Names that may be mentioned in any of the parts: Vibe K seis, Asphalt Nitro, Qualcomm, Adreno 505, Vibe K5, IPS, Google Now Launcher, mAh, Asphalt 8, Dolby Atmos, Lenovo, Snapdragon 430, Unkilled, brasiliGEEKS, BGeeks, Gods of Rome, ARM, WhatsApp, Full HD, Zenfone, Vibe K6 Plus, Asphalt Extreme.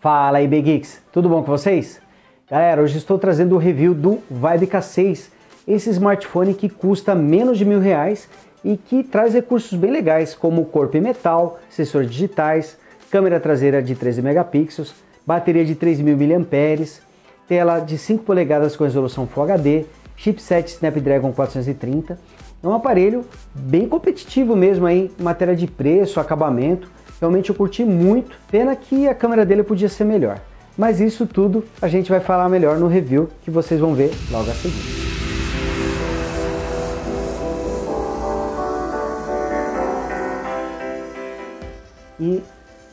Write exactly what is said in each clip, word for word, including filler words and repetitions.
Fala aí, BGeeks! Tudo bom com vocês? Galera, hoje estou trazendo o review do Vibe K seis, esse smartphone que custa menos de mil reais e que traz recursos bem legais como corpo em metal, sensores digitais, câmera traseira de treze megapixels, bateria de três mil miliampères-hora, tela de cinco polegadas com resolução Full H D, chipset Snapdragon quatrocentos e trinta. É um aparelho bem competitivo mesmo aí em matéria de preço, acabamento. Realmente eu curti muito, pena que a câmera dele podia ser melhor. Mas isso tudo a gente vai falar melhor no review que vocês vão ver logo a seguir. E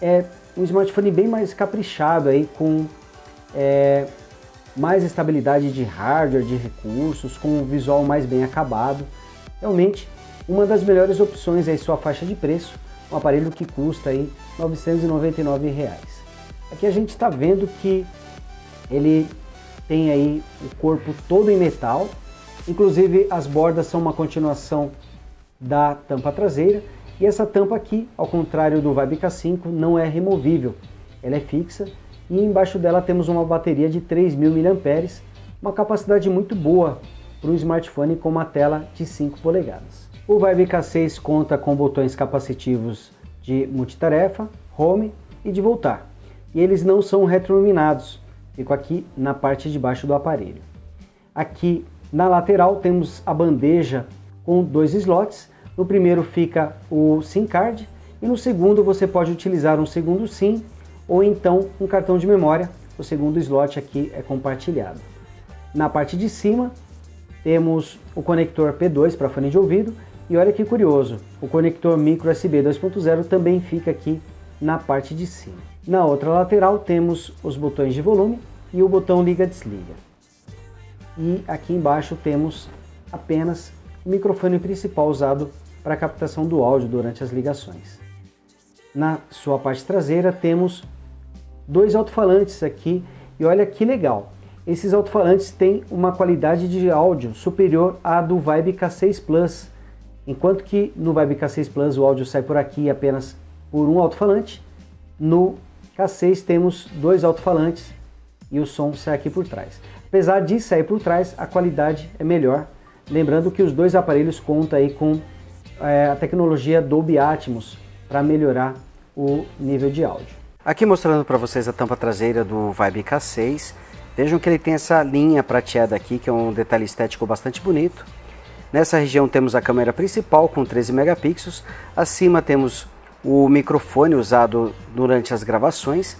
é um smartphone bem mais caprichado aí, com é, mais estabilidade de hardware, de recursos, com um visual mais bem acabado. Realmente uma das melhores opções aí sua faixa de preço, um aparelho que custa aí novecentos e noventa e nove reais. Aqui a gente está vendo que ele tem aí o corpo todo em metal, inclusive as bordas são uma continuação da tampa traseira, e essa tampa aqui, ao contrário do Vibe K cinco, não é removível, ela é fixa, e embaixo dela temos uma bateria de três mil miliampères-hora, uma capacidade muito boa para um smartphone com uma tela de cinco polegadas. O Vibe K seis conta com botões capacitivos de multitarefa, home e de voltar, e eles não são retroiluminados, fico aqui na parte de baixo do aparelho. Aqui na lateral temos a bandeja com dois slots, no primeiro fica o SIM card e no segundo você pode utilizar um segundo SIM ou então um cartão de memória, o segundo slot aqui é compartilhado. Na parte de cima temos o conector P dois para fone de ouvido, e olha que curioso, o conector micro U S B dois ponto zero também fica aqui na parte de cima. Na outra lateral temos os botões de volume e o botão liga-desliga. E aqui embaixo temos apenas o microfone principal usado para a captação do áudio durante as ligações. Na sua parte traseira temos dois alto-falantes aqui, e olha que legal. Esses alto-falantes têm uma qualidade de áudio superior à do Vibe K seis Plus, enquanto que no Vibe K seis Plus o áudio sai por aqui apenas por um alto-falante, no K seis temos dois alto-falantes e o som sai aqui por trás. Apesar de sair por trás, a qualidade é melhor, lembrando que os dois aparelhos contam aí com é, a tecnologia Dolby Atmos para melhorar o nível de áudio. Aqui mostrando para vocês a tampa traseira do Vibe K seis. Vejam que ele tem essa linha prateada aqui, que é um detalhe estético bastante bonito. Nessa região temos a câmera principal com treze megapixels. Acima temos o microfone usado durante as gravações.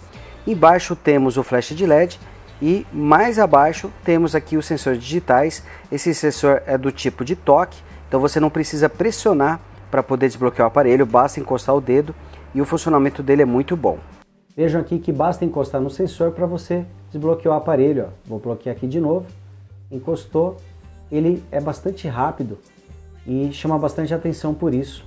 Embaixo temos o flash de L E D e mais abaixo temos aqui os sensores digitais. Esse sensor é do tipo de toque, então você não precisa pressionar para poder desbloquear o aparelho, basta encostar o dedo e o funcionamento dele é muito bom. Vejam aqui que basta encostar no sensor para você desbloquear o aparelho. Ó. Vou bloquear aqui de novo, encostou, ele é bastante rápido e chama bastante atenção por isso.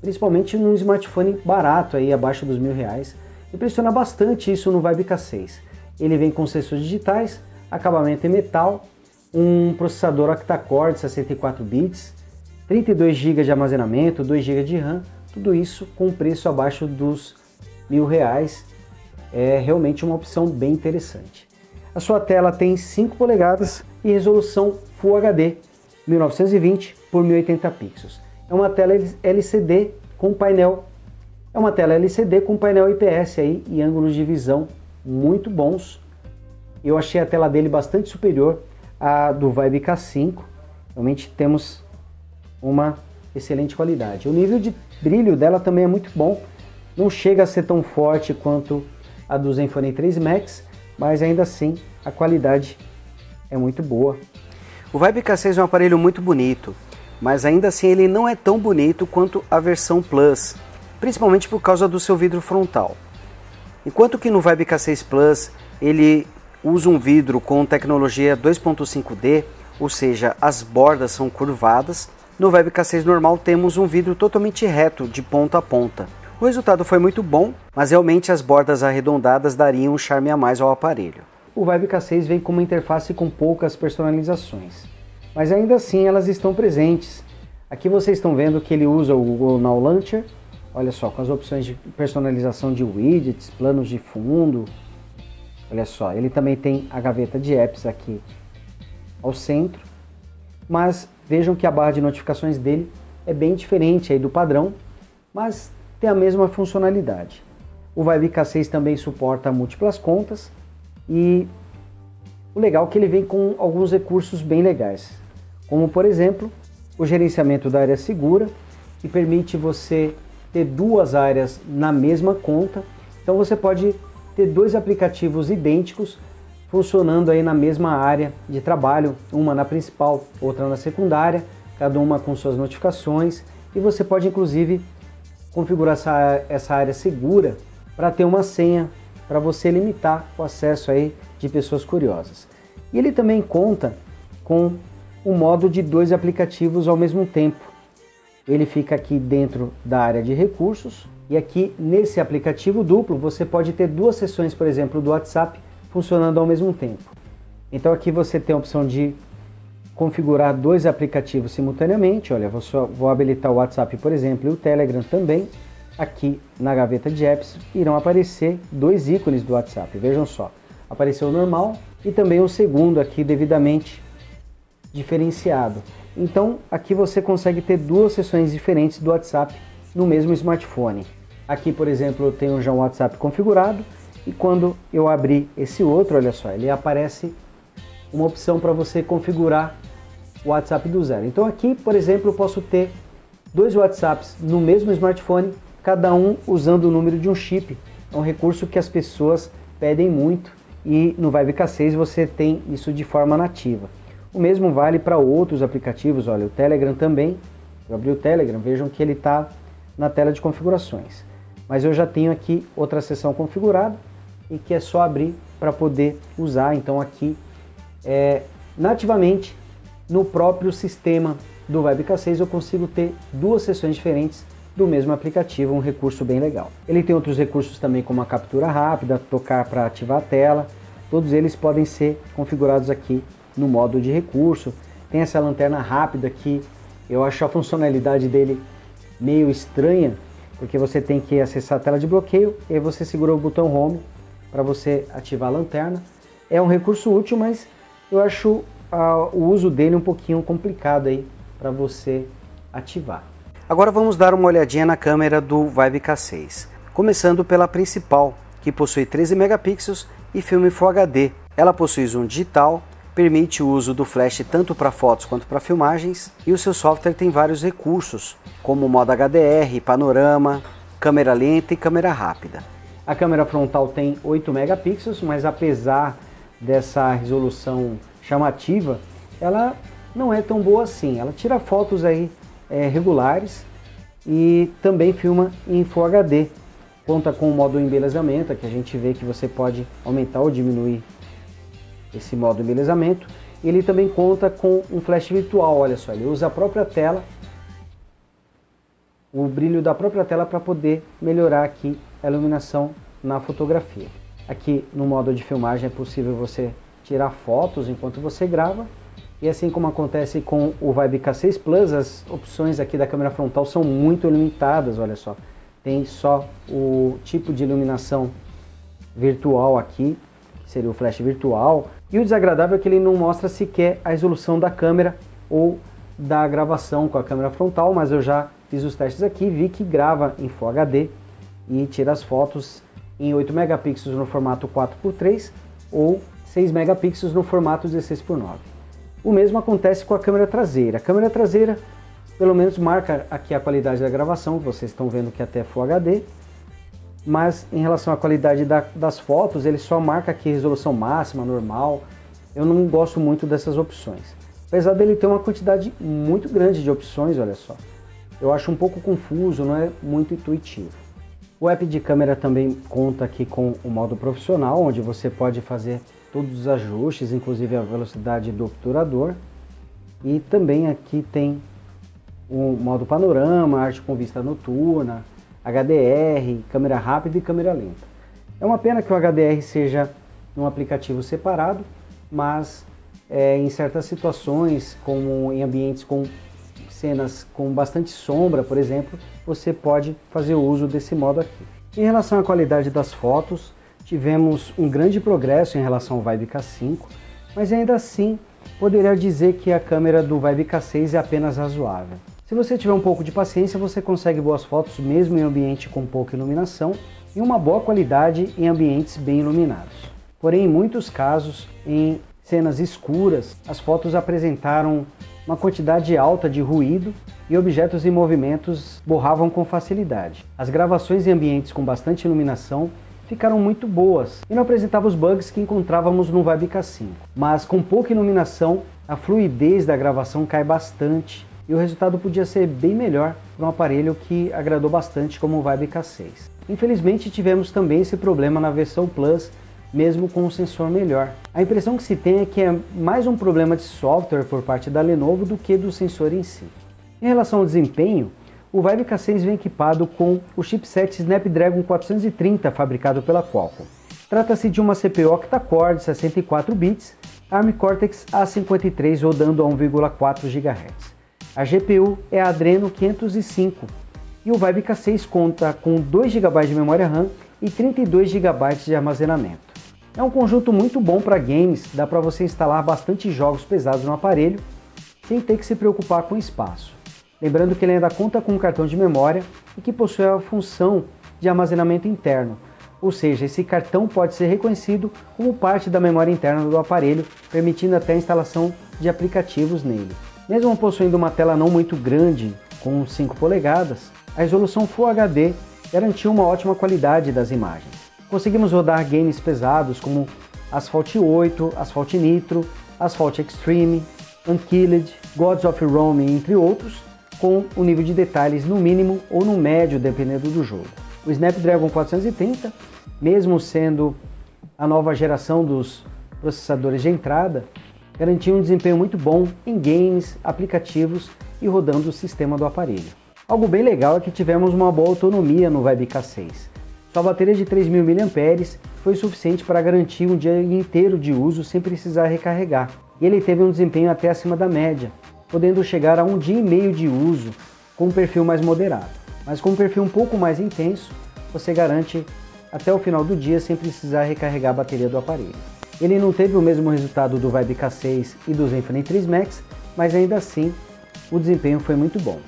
Principalmente num smartphone barato, aí, abaixo dos mil reais. Impressiona bastante isso no Vibe K seis. Ele vem com sensores digitais, acabamento em metal, um processador octa-core de sessenta e quatro bits, trinta e dois gigas de armazenamento, dois gigas de RAM, tudo isso com preço abaixo dos mil reais, é realmente uma opção bem interessante. A sua tela tem cinco polegadas e resolução Full H D mil novecentos e vinte por mil e oitenta pixels. É uma tela L C D com painel é uma tela L C D com painel I P S aí e ângulos de visão muito bons. Eu achei a tela dele bastante superior à do Vibe K cinco. Realmente temos uma excelente qualidade. O nível de brilho dela também é muito bom. Não chega a ser tão forte quanto a do Zenfone três Max, mas ainda assim a qualidade é muito boa. O Vibe K seis é um aparelho muito bonito, mas ainda assim ele não é tão bonito quanto a versão Plus, principalmente por causa do seu vidro frontal. Enquanto que no Vibe K seis Plus ele usa um vidro com tecnologia dois ponto cinco D, ou seja, as bordas são curvadas, no Vibe K seis normal temos um vidro totalmente reto de ponta a ponta. O resultado foi muito bom, mas realmente as bordas arredondadas dariam um charme a mais ao aparelho. O Vibe K seis vem com uma interface com poucas personalizações, mas ainda assim elas estão presentes. Aqui vocês estão vendo que ele usa o Google Now Launcher, Olha só, com as opções de personalização de widgets, planos de fundo. Olha só, ele também tem a gaveta de apps aqui ao centro. Mas vejam que a barra de notificações dele é bem diferente aí do padrão, mas tem a mesma funcionalidade. O Vibe K seis também suporta múltiplas contas e o legal é que ele vem com alguns recursos bem legais. Como, por exemplo, o gerenciamento da área segura, que permite você ter duas áreas na mesma conta, então você pode ter dois aplicativos idênticos funcionando aí na mesma área de trabalho, uma na principal, outra na secundária, cada uma com suas notificações, e você pode inclusive configurar essa, essa área segura para ter uma senha para você limitar o acesso aí de pessoas curiosas. E ele também conta com o modo de dois aplicativos ao mesmo tempo. Ele fica aqui dentro da área de recursos e aqui nesse aplicativo duplo você pode ter duas sessões, por exemplo, do WhatsApp funcionando ao mesmo tempo. Então aqui você tem a opção de configurar dois aplicativos simultaneamente. Olha, vou, só, vou habilitar o WhatsApp, por exemplo, e o Telegram também. Aqui na gaveta de apps irão aparecer dois ícones do WhatsApp, vejam só. Apareceu o normal e também o segundo aqui devidamente diferenciado. Então aqui você consegue ter duas sessões diferentes do WhatsApp no mesmo smartphone. Aqui, por exemplo, eu tenho já um WhatsApp configurado e quando eu abrir esse outro, olha só, ele aparece uma opção para você configurar o WhatsApp do zero. Então aqui, por exemplo, eu posso ter dois WhatsApps no mesmo smartphone, cada um usando o número de um chip. É um recurso que as pessoas pedem muito e no Vibe K seis você tem isso de forma nativa. O mesmo vale para outros aplicativos, olha, o Telegram também. Eu abri o Telegram, vejam que ele está na tela de configurações. Mas eu já tenho aqui outra seção configurada e que é só abrir para poder usar, então aqui é, nativamente no próprio sistema do Vibe K seis eu consigo ter duas sessões diferentes do mesmo aplicativo, um recurso bem legal. Ele tem outros recursos também como a captura rápida, tocar para ativar a tela, todos eles podem ser configurados aqui no modo de recurso. Tem essa lanterna rápida que eu acho a funcionalidade dele meio estranha, porque você tem que acessar a tela de bloqueio e aí você segura o botão home para você ativar a lanterna. É um recurso útil, mas eu acho a, o uso dele um pouquinho complicado aí para você ativar. Agora vamos dar uma olhadinha na câmera do Vibe K seis, começando pela principal, que possui treze megapixels e filme Full H D. Ela possui zoom digital, permite o uso do flash tanto para fotos quanto para filmagens, e o seu software tem vários recursos, como modo H D R, panorama, câmera lenta e câmera rápida. A câmera frontal tem oito megapixels, mas apesar dessa resolução chamativa, ela não é tão boa assim. Ela tira fotos aí, é, regulares e também filma em Full H D. Conta com o modo embelezamento, que a gente vê que você pode aumentar ou diminuir esse modo de embelezamento. Ele também conta com um flash virtual, olha só, ele usa a própria tela, o brilho da própria tela para poder melhorar aqui a iluminação na fotografia. Aqui no modo de filmagem é possível você tirar fotos enquanto você grava, e assim como acontece com o Vibe K seis Plus, as opções aqui da câmera frontal são muito limitadas, olha só, tem só o tipo de iluminação virtual aqui, que seria o flash virtual. E o desagradável é que ele não mostra sequer a resolução da câmera ou da gravação com a câmera frontal, mas eu já fiz os testes aqui, vi que grava em Full H D e tira as fotos em oito megapixels no formato quatro por três ou seis megapixels no formato dezesseis por nove. O mesmo acontece com a câmera traseira. A câmera traseira pelo menos marca aqui a qualidade da gravação, vocês estão vendo que até é Full H D, mas em relação à qualidade da, das fotos, ele só marca aqui resolução máxima, normal. Eu não gosto muito dessas opções. Apesar dele ter uma quantidade muito grande de opções, olha só, eu acho um pouco confuso, não é muito intuitivo. O app de câmera também conta aqui com o modo profissional, onde você pode fazer todos os ajustes, inclusive a velocidade do obturador. E também aqui tem o modo panorama, arte com vista noturna, H D R, câmera rápida e câmera lenta. É uma pena que o H D R seja um aplicativo separado, mas é, em certas situações, como em ambientes com cenas com bastante sombra, por exemplo, você pode fazer uso desse modo aqui. Em relação à qualidade das fotos, tivemos um grande progresso em relação ao Vibe K cinco, mas ainda assim poderia dizer que a câmera do Vibe K seis é apenas razoável. Se você tiver um pouco de paciência, você consegue boas fotos mesmo em ambiente com pouca iluminação e uma boa qualidade em ambientes bem iluminados. Porém, em muitos casos, em cenas escuras, as fotos apresentaram uma quantidade alta de ruído e objetos em movimentos borravam com facilidade. As gravações em ambientes com bastante iluminação ficaram muito boas e não apresentava os bugs que encontrávamos no Vibe K cinco. Mas com pouca iluminação, a fluidez da gravação cai bastante e o resultado podia ser bem melhor para um aparelho que agradou bastante como o Vibe K seis. Infelizmente tivemos também esse problema na versão Plus, mesmo com um sensor melhor. A impressão que se tem é que é mais um problema de software por parte da Lenovo do que do sensor em si. Em relação ao desempenho, o Vibe K seis vem equipado com o chipset Snapdragon quatrocentos e trinta fabricado pela Qualcomm. Trata-se de uma C P U octa-core de sessenta e quatro bits, ARM Cortex A cinquenta e três rodando a um vírgula quatro gigahertz. A G P U é a Adreno quinhentos e cinco e o Vibe K seis conta com dois gigabytes de memória RAM e trinta e dois gigabytes de armazenamento. É um conjunto muito bom para games, dá para você instalar bastante jogos pesados no aparelho sem ter que se preocupar com espaço. Lembrando que ele ainda conta com um cartão de memória e que possui a função de armazenamento interno, ou seja, esse cartão pode ser reconhecido como parte da memória interna do aparelho, permitindo até a instalação de aplicativos nele. Mesmo possuindo uma tela não muito grande, com cinco polegadas, a resolução Full H D garantiu uma ótima qualidade das imagens. Conseguimos rodar games pesados como Asphalt oito, Asphalt Nitro, Asphalt Extreme, Unkilled, Gods of Rome, entre outros, com o nível de detalhes no mínimo ou no médio, dependendo do jogo. O Snapdragon quatrocentos e trinta, mesmo sendo a nova geração dos processadores de entrada, garantiu um desempenho muito bom em games, aplicativos e rodando o sistema do aparelho. Algo bem legal é que tivemos uma boa autonomia no Vibe K seis. Sua bateria de três mil miliampères-hora foi suficiente para garantir um dia inteiro de uso sem precisar recarregar. E ele teve um desempenho até acima da média, podendo chegar a um dia e meio de uso com um perfil mais moderado. Mas com um perfil um pouco mais intenso, você garante até o final do dia sem precisar recarregar a bateria do aparelho. Ele não teve o mesmo resultado do Vibe K seis e do Zenfone três Max, mas ainda assim o desempenho foi muito bom.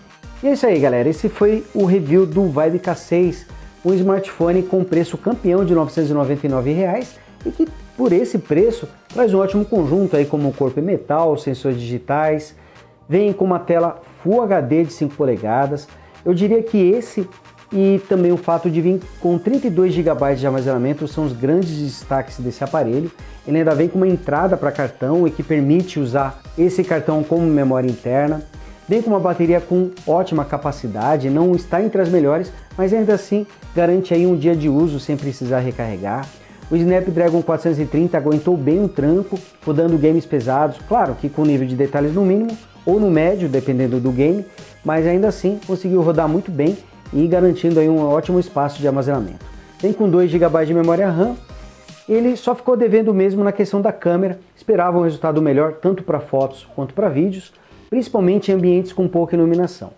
E é isso aí, galera, esse foi o review do Vibe K seis, um smartphone com preço campeão de novecentos e noventa e nove reais e que por esse preço traz um ótimo conjunto aí, como o corpo em metal, sensores digitais, vem com uma tela Full H D de cinco polegadas, eu diria que esse e também o fato de vir com trinta e dois gigabytes de armazenamento são os grandes destaques desse aparelho. Ele ainda vem com uma entrada para cartão e que permite usar esse cartão como memória interna, vem com uma bateria com ótima capacidade, não está entre as melhores, mas ainda assim garante aí um dia de uso sem precisar recarregar. O Snapdragon quatrocentos e trinta aguentou bem um tranco, rodando games pesados, claro que com nível de detalhes no mínimo ou no médio, dependendo do game, mas ainda assim conseguiu rodar muito bem e garantindo aí um ótimo espaço de armazenamento. Vem com dois gigabytes de memória RAM, ele só ficou devendo mesmo na questão da câmera, esperava um resultado melhor tanto para fotos quanto para vídeos, principalmente em ambientes com pouca iluminação.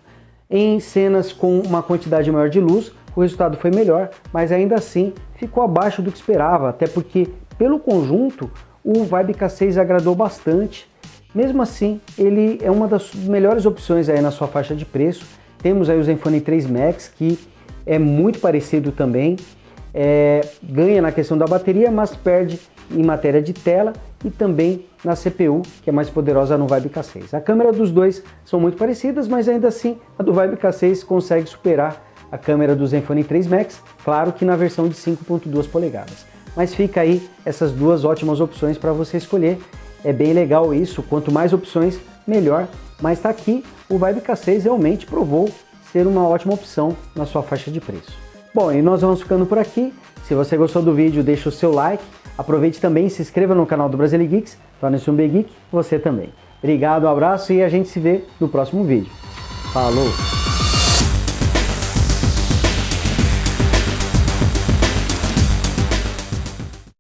Em cenas com uma quantidade maior de luz, o resultado foi melhor, mas ainda assim ficou abaixo do que esperava, até porque pelo conjunto o Vibe K seis agradou bastante. Mesmo assim, ele é uma das melhores opções aí na sua faixa de preço. Temos aí o Zenfone três Max, que é muito parecido também, é, ganha na questão da bateria, mas perde em matéria de tela e também na C P U, que é mais poderosa no Vibe K seis. A câmera dos dois são muito parecidas, mas ainda assim a do Vibe K seis consegue superar a câmera do Zenfone três Max, claro que na versão de cinco vírgula dois polegadas. Mas fica aí essas duas ótimas opções para você escolher. É bem legal isso, quanto mais opções, melhor. Mas está aqui, o Vibe K seis realmente provou ser uma ótima opção na sua faixa de preço. Bom, e nós vamos ficando por aqui. Se você gostou do vídeo, deixa o seu like. Aproveite também e se inscreva no canal do Brasil Geeks. Torne-se um BGeek, você também. Obrigado, um abraço e a gente se vê no próximo vídeo. Falou!